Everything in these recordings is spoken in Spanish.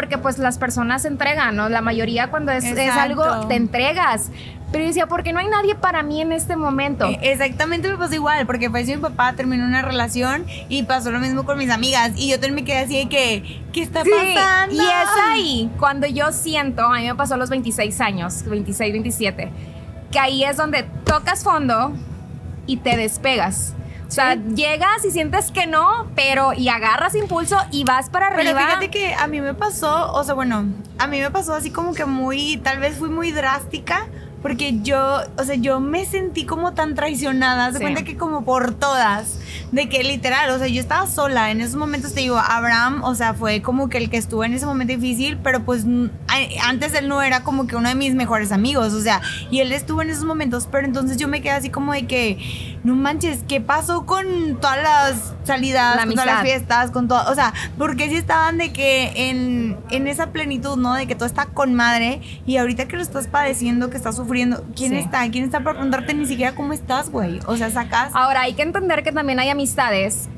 porque pues las personas se entregan, ¿no? La mayoría cuando es algo te entregas. Pero yo decía, ¿por qué no hay nadie para mí en este momento? Exactamente me pasó igual, porque falleció mi papá, terminó una relación y pasó lo mismo con mis amigas. Y yo también me quedé así de que, ¿qué está pasando? Y es ahí cuando yo siento, a mí me pasó a los 26 años, 26, 27, que ahí es donde tocas fondo y te despegas. O sea, llegas y sientes que no, pero y agarras impulso y vas para arriba. Pero fíjate que a mí me pasó, o sea, bueno, a mí me pasó así como que muy, tal vez fui muy drástica, porque yo, o sea, yo me sentí como tan traicionada, se cuenta que como por todas, de que literal, o sea, yo estaba sola, en esos momentos te digo, Abraham, o sea, fue como que el que estuvo en ese momento difícil, pero pues antes él no era como que uno de mis mejores amigos, o sea, y él estuvo en esos momentos, pero entonces yo me quedé así como de que, no manches, ¿qué pasó con todas las salidas, con todas las fiestas, con todo? O sea, porque sí estaban de que en esa plenitud, ¿no? De que todo está con madre y ahorita que lo estás padeciendo, que estás sufriendo, ¿quién está? ¿Quién está para preguntarte ni siquiera cómo estás, güey? O sea, sacas... Ahora, hay que entender que también hay amistades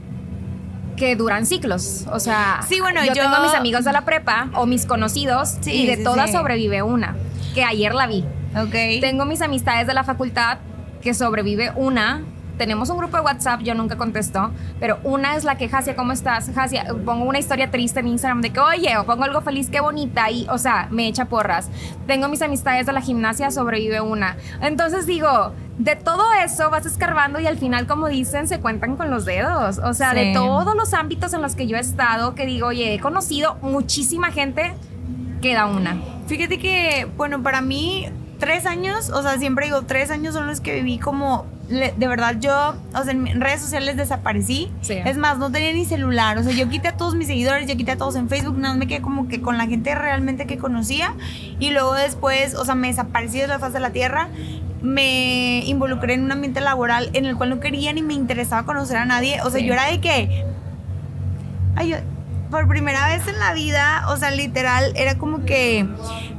que duran ciclos. O sea, sí, bueno, yo tengo a mis amigos de la prepa o mis conocidos y de todas sobrevive una, que ayer la vi. Okay. Tengo mis amistades de la facultad que sobrevive una. Tenemos un grupo de WhatsApp, yo nunca contesto, pero una es la que, Jasia, ¿cómo estás? Jasia, pongo una historia triste en Instagram de que, oye, o pongo algo feliz, qué bonita, y, o sea, me echa porras. Tengo mis amistades de la gimnasia, sobrevive una. Entonces digo, de todo eso vas escarbando y al final, como dicen, se cuentan con los dedos. O sea, de todos los ámbitos en los que yo he estado, que digo, oye, he conocido muchísima gente, queda una. Fíjate que, bueno, para mí, 3 años, o sea, siempre digo, 3 años son los que viví como... De verdad, yo, o sea, en redes sociales desaparecí. Es más, no tenía ni celular. O sea, yo quité a todos mis seguidores, yo quité a todos en Facebook. Nada más me quedé como que con la gente realmente que conocía. Y luego después, o sea, me desaparecí de la faz de la tierra. Me involucré en un ambiente laboral en el cual no quería ni me interesaba conocer a nadie. O sea, yo era de que... Ay, yo, por primera vez en la vida, o sea, literal, era como que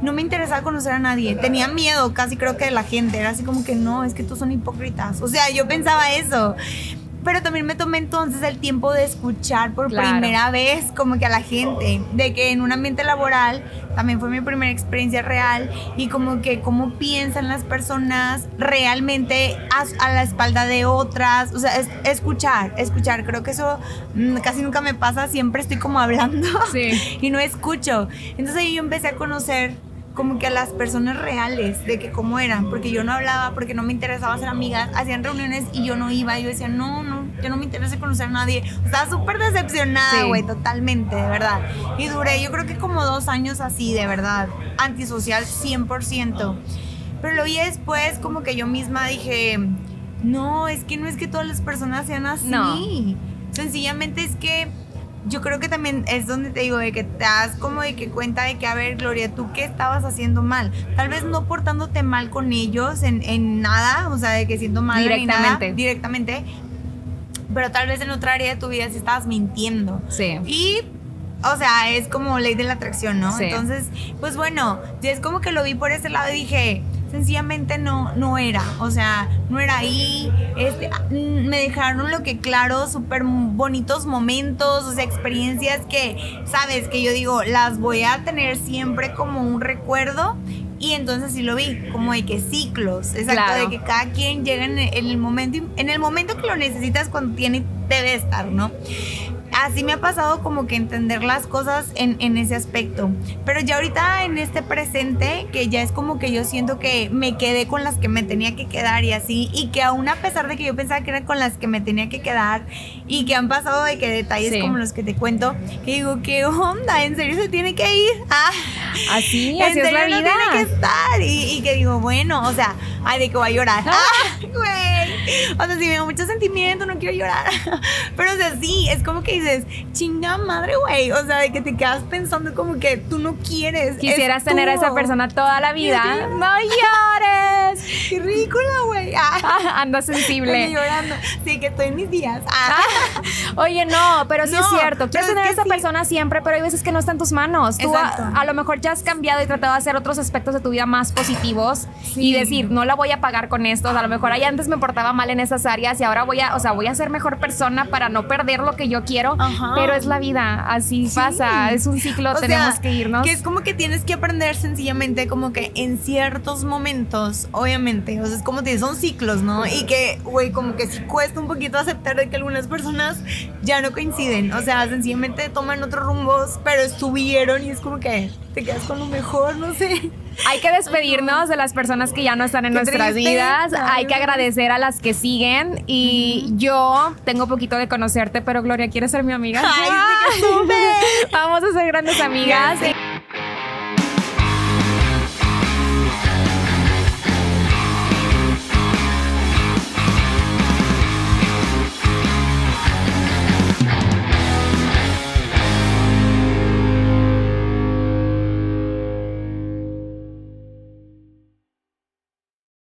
no me interesaba conocer a nadie. Tenía miedo casi creo que de la gente. Era así como que no, es que tú son hipócritas. O sea, yo pensaba eso. Pero también me tomé entonces el tiempo de escuchar por primera vez como que a la gente. De que en un ambiente laboral también fue mi primera experiencia real y como que cómo piensan las personas realmente a la espalda de otras. O sea, escuchar. Creo que eso casi nunca me pasa. Siempre estoy como hablando y no escucho. Entonces ahí yo empecé a conocer como que a las personas reales, de que cómo eran, porque yo no hablaba, porque no me interesaba ser amiga, hacían reuniones y yo no iba, yo decía, no, yo no me interesa conocer a nadie, estaba súper decepcionada, güey, totalmente, de verdad, y duré, yo creo que como 2 años así, de verdad, antisocial 100%, pero lo vi después como que yo misma dije, no es que todas las personas sean así, sencillamente es que, yo creo que también es donde te digo de que te das como de que cuenta de que, a ver, Gloria, ¿tú qué estabas haciendo mal? Tal vez no portándote mal con ellos en nada, o sea, de que siendo mal directamente, pero tal vez en otra área de tu vida sí estabas mintiendo. Y, o sea, es como ley de la atracción, ¿no? Entonces, pues bueno, es como que lo vi por ese lado y dije... Sencillamente no era, o sea, no era ahí, me dejaron lo que claro, súper bonitos momentos, o sea, experiencias que, sabes, que yo digo, las voy a tener siempre como un recuerdo y entonces sí lo vi, como de que ciclos, exacto, de que cada quien llega en el momento que lo necesitas cuando debe estar, ¿no? Así me ha pasado como que entender las cosas en ese aspecto. Pero ya ahorita en este presente, que ya es como que yo siento que me quedé con las que me tenía que quedar y así. Y que aún a pesar de que yo pensaba que eran con las que me tenía que quedar y que han pasado de que detalles como los que te cuento, que digo, ¿qué onda? ¿En serio se tiene que ir? Ah, así es la vida. ¿En serio no tiene que estar? Y que digo, bueno, o sea, ay, de que voy a llorar. ¡Ah, güey! O sea, sí me da mucho sentimiento, no quiero llorar. Pero o sea, sí, es como que dices, chinga madre, güey. O sea, de que te quedas pensando como que tú no quieres. Quisieras tener a esa persona toda la vida. ¡No llores! ¡Qué ridícula, güey! Ah, anda sensible. Llorando. Sí, que estoy en mis días. Ah. Ah, oye, no, pero sí no, es cierto. Quieres tener a esa persona siempre, pero hay veces que no está en tus manos. Tú a lo mejor ya has cambiado y tratado de hacer otros aspectos de tu vida más positivos y decir, no la voy a pagar con esto. O sea, a lo mejor ahí antes me portaba mal en esas áreas y ahora voy a, o sea, voy a ser mejor persona para no perder lo que yo quiero. Ajá. Pero es la vida, así pasa. Es un ciclo, tenemos que irnos. Que es como que tienes que aprender sencillamente como que en ciertos momentos, obviamente, o sea, es como que son ciclos, ¿no? Y que, güey, como que sí cuesta un poquito aceptar de que algunas personas ya no coinciden, o sea, sencillamente toman otros rumbos, pero estuvieron y es como que te quedas con lo mejor, no sé. Hay que despedirnos de las personas que ya no están en nuestras vidas. Hay que agradecer a las que siguen. Y yo tengo poquito de conocerte, pero Gloria, ¿quieres ser mi amiga? ¡Ay, sí que súper! Vamos a ser grandes amigas. Gracias.